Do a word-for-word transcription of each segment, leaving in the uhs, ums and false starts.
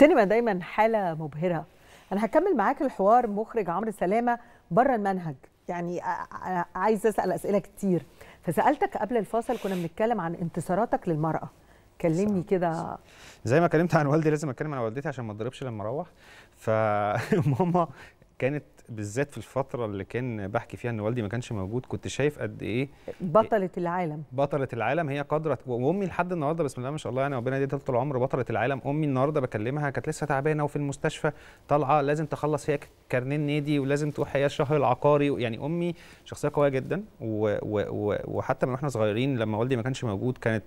السينما دايما حالة مبهرة. أنا هكمل معاك الحوار مخرج عمرو سلامة بره المنهج، يعني عايز أسأل أسئلة كتير. فسألتك قبل الفاصل كنا بنتكلم عن انتصاراتك للمرأة، كلمني كده. زي ما كلمت عن والدي لازم أتكلم عن والدتي عشان ما أتضربش لما أروح. فماما كانت بالذات في الفترة اللي كان بحكي فيها ان والدي ما كانش موجود، كنت شايف قد ايه بطلة العالم بطلة العالم هي قادرة. وامي لحد النهارده بسم الله ما شاء الله يعني ربنا يديها طول العمر بطلة العالم. امي النهارده بكلمها كانت لسه تعبانة وفي المستشفى طالعة لازم تخلص هي كارنيه النادي ولازم تروح هي الشهر العقاري. يعني امي شخصية قوية جدا، و و و وحتى من واحنا صغيرين لما والدي ما كانش موجود كانت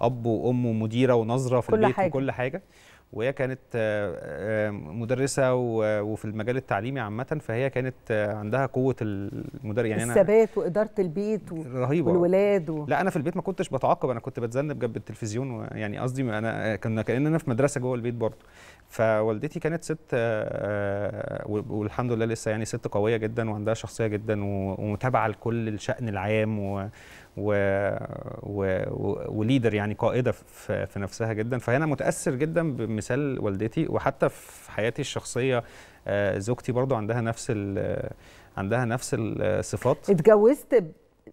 اب وام ومديرة ونظرة في البيت وكل حاجة، وهي كانت مدرسه وفي المجال التعليمي عامه. فهي كانت عندها قوه المدرس، يعني الثبات واداره البيت رهيبه والولاد و... لا انا في البيت ما كنتش بتعاقب، انا كنت بتذنب جنب التلفزيون، يعني قصدي انا كنا كأن انا في مدرسه جوه البيت برضه. فوالدتي كانت ست والحمد لله لسه يعني ست قويه جدا وعندها شخصيه جدا ومتابعه لكل الشأن العام و و وليدر، يعني قائده في نفسها جدا. فانا متاثر جدا بمثال والدتي، وحتى في حياتي الشخصيه زوجتي برضو عندها نفس عندها نفس الصفات. اتجوزت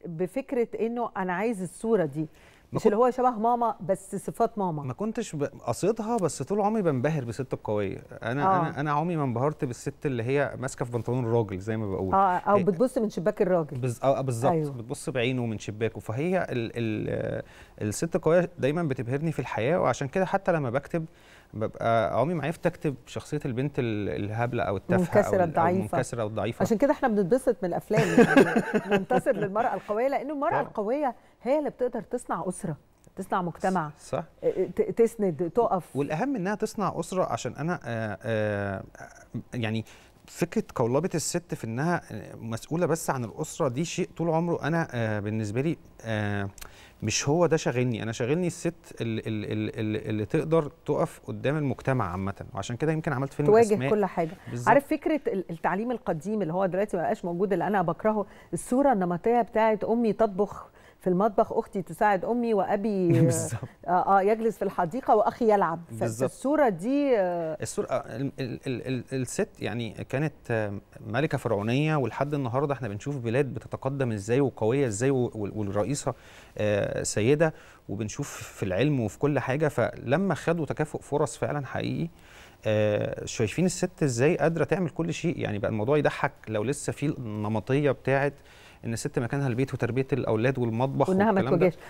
بفكره انه انا عايز الصوره دي، مش اللي هو شبه ماما بس صفات ماما. ما كنتش قصدها، بس طول عمري بنبهر بالست القويه. انا آه. انا انا عمري ما انبهرت بالست اللي هي ماسكه في بنطلون الراجل زي ما بقول، اه او بتبص من شباك الراجل بالظبط. أيوه. بتبص بعينه من شباكه. فهي ال ال الست القويه دايما بتبهرني في الحياه، وعشان كده حتى لما بكتب ببقى عمري ما عرفت اكتب شخصيه البنت الهبله او التافهه او المنكسره او الضعيفه. عشان كده احنا بنتبسط من الافلام يعني ننتصر للمراه القويه، لان المراه القويه هي اللي بتقدر تصنع اسره، تصنع مجتمع، صح، تسند، تقف. والاهم انها تصنع اسره. عشان انا آآ آآ يعني فكره قولبه الست في انها مسؤوله بس عن الاسره دي شيء طول عمره انا بالنسبه لي مش هو ده شاغلني. انا شاغلني الست اللي, اللي, اللي تقدر تقف قدام المجتمع عامه، وعشان كده يمكن عملت فيلم تواجه أسماء كل حاجه بالزبط. عارف فكره التعليم القديم اللي هو دلوقتي ما بقاش موجود، اللي انا بكرهه، الصوره النمطيه بتاعت امي تطبخ في المطبخ، اختي تساعد امي، وابي اه يجلس في الحديقه، واخي يلعب. فالصوره دي آه الصوره ال ال ال الست يعني كانت ملكه فرعونيه، ولحد النهارده احنا بنشوف بلاد بتتقدم ازاي وقويه ازاي، والرئيسه آه سيده، وبنشوف في العلم وفي كل حاجه. فلما خدوا تكافؤ فرص فعلا حقيقي آه شايفين الست ازاي قادره تعمل كل شيء. يعني بقى الموضوع يضحك لو لسه في النمطيه بتاعت ان الست مكانها البيت وتربيه الاولاد والمطبخ وانها ما تواجهش.